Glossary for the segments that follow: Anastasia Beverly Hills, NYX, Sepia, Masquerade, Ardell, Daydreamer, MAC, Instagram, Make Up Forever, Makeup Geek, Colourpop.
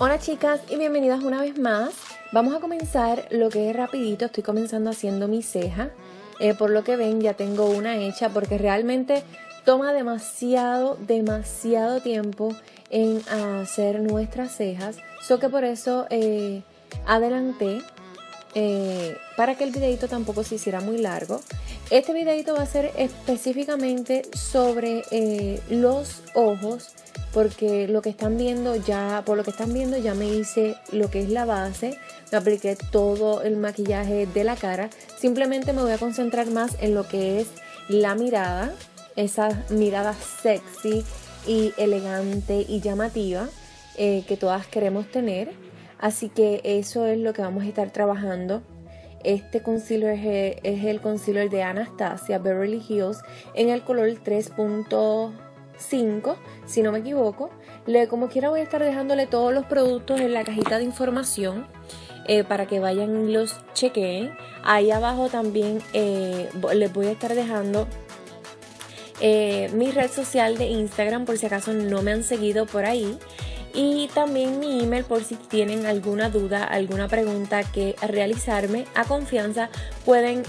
Hola chicas y bienvenidas una vez más. Vamos a comenzar lo que es rapidito. Estoy comenzando haciendo mi ceja. Por lo que ven ya tengo una hecha porque realmente toma demasiado tiempo en hacer nuestras cejas. So que por eso adelanté para que el videito tampoco se hiciera muy largo. Este videito va a ser específicamente sobre los ojos, porque lo que están viendo ya, me hice lo que es la base, me apliqué todo el maquillaje de la cara. Simplemente me voy a concentrar más en lo que es la mirada, esa mirada sexy y elegante y llamativa que todas queremos tener. Así que eso es lo que vamos a estar trabajando. Este concealer es el concealer de Anastasia Beverly Hills en el color 3.5, si no me equivoco. Como quiera voy a estar dejándole todos los productos en la cajita de información para que vayan y los chequeen. Ahí abajo también les voy a estar dejando mi red social de Instagram por si acaso no me han seguido por ahí. Y también mi email por si tienen alguna duda, alguna pregunta que realizarme. A confianza pueden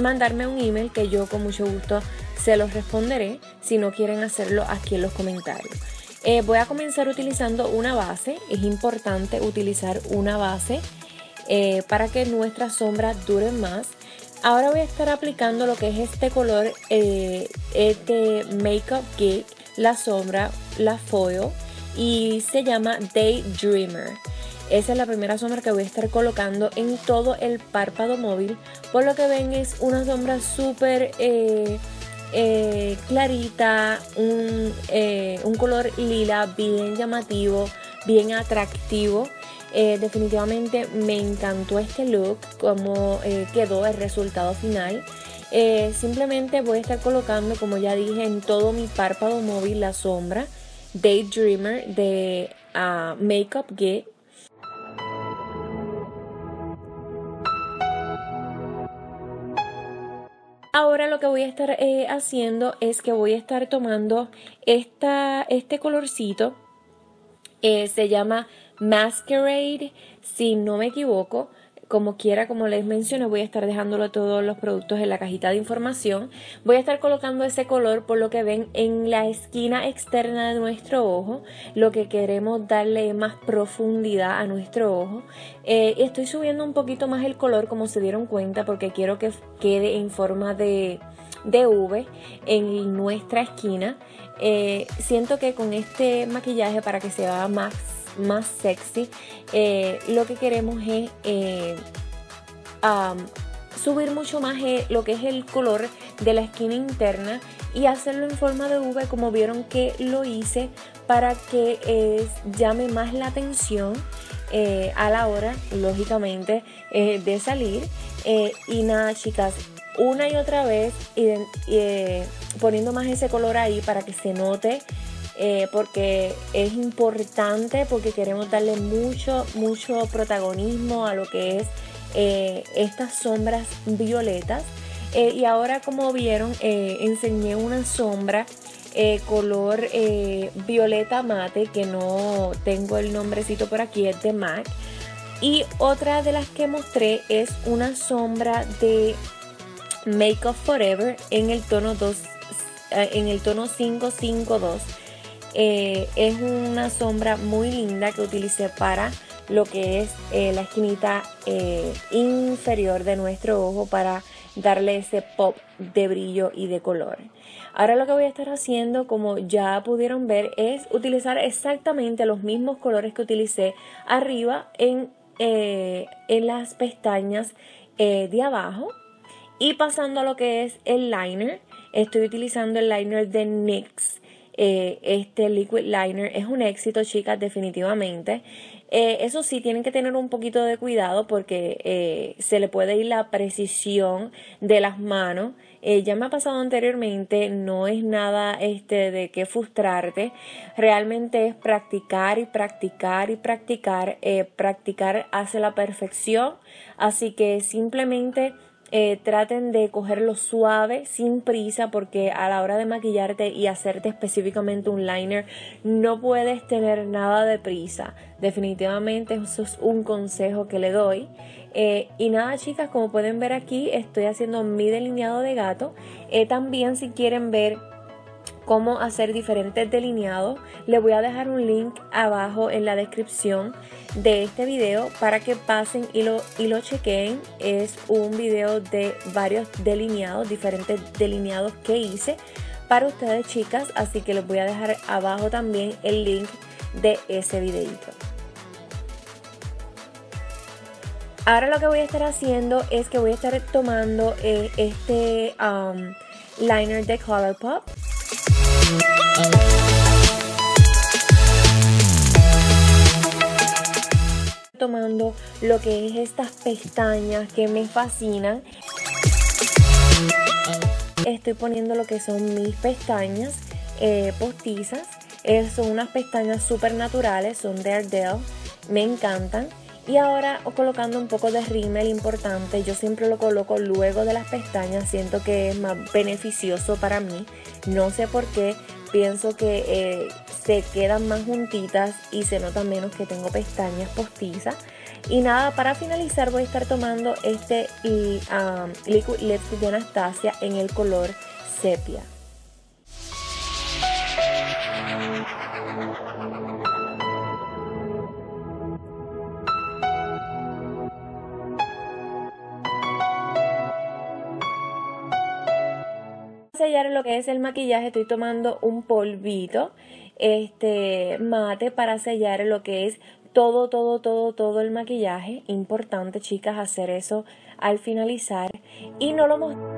mandarme un email que yo con mucho gusto se los responderé si no quieren hacerlo aquí en los comentarios. Voy a comenzar utilizando una base. Es importante utilizar una base para que nuestras sombras duren más. Ahora voy a estar aplicando lo que es este color, este Makeup Geek, la sombra, la foil, y se llama Daydreamer. Esa es la primera sombra que voy a estar colocando en todo el párpado móvil. Por lo que ven es una sombra súper clarita, un color lila bien llamativo, bien atractivo. Definitivamente me encantó este look, como quedó el resultado final. Simplemente voy a estar colocando, como ya dije, en todo mi párpado móvil la sombra Daydreamer de Makeup Geek. Ahora lo que voy a estar haciendo es que voy a estar tomando este colorcito, se llama Masquerade, si no me equivoco. Como quiera, como les mencioné, voy a estar dejándolo todos los productos en la cajita de información. Voy a estar colocando ese color, por lo que ven, en la esquina externa de nuestro ojo. Lo que queremos darle más profundidad a nuestro ojo. Estoy subiendo un poquito más el color, como se dieron cuenta, porque quiero que quede en forma de V en nuestra esquina. Siento que con este maquillaje, para que se vea más sexy, lo que queremos es subir mucho más lo que es el color de la esquina interna y hacerlo en forma de V, como vieron que lo hice, para que llame más la atención a la hora, lógicamente, de salir. Y nada chicas, una y otra vez poniendo más ese color ahí para que se note. Porque es importante, porque queremos darle mucho protagonismo a lo que es estas sombras violetas. Y ahora, como vieron, enseñé una sombra color violeta mate, que no tengo el nombrecito por aquí, es de MAC. Y otra de las que mostré es una sombra de Make Up Forever en el tono 552. Es una sombra muy linda que utilicé para lo que es la esquinita inferior de nuestro ojo, para darle ese pop de brillo y de color. Ahora lo que voy a estar haciendo, como ya pudieron ver, es utilizar exactamente los mismos colores que utilicé arriba en las pestañas de abajo. Y pasando a lo que es el liner, estoy utilizando el liner de NYX. Este liquid liner es un éxito, chicas, definitivamente. Eso sí, tienen que tener un poquito de cuidado porque se le puede ir la precisión de las manos. Ya me ha pasado anteriormente, no es nada de qué frustrarte. Realmente es practicar y practicar y practicar. Practicar hace la perfección, así que simplemente Traten de cogerlo suave, sin prisa, porque a la hora de maquillarte y hacerte específicamente un liner no puedes tener nada de prisa. Definitivamente eso es un consejo que le doy. Y nada, chicas, como pueden ver aquí estoy haciendo mi delineado de gato. También, si quieren ver cómo hacer diferentes delineados, les voy a dejar un link abajo en la descripción de este video para que pasen y lo chequen. Es un video de varios delineados, diferentes delineados que hice para ustedes, chicas, así que les voy a dejar abajo también el link de ese videito. Ahora lo que voy a estar haciendo es que voy a estar tomando este liner de Colourpop. Tomando lo que es estas pestañas que me fascinan, estoy poniendo lo que son mis pestañas postizas. Son unas pestañas super naturales, son de Ardell, me encantan. Y ahora colocando un poco de rímel importante, yo siempre lo coloco luego de las pestañas, siento que es más beneficioso para mí, no sé por qué, pienso que se quedan más juntitas y se nota menos que tengo pestañas postizas. Y nada, para finalizar voy a estar tomando este Liquid Lipstick de Anastasia en el color Sepia. Para sellar lo que es el maquillaje estoy tomando un polvito mate para sellar lo que es todo el maquillaje. Importante, chicas, hacer eso al finalizar. Y no lo mostré.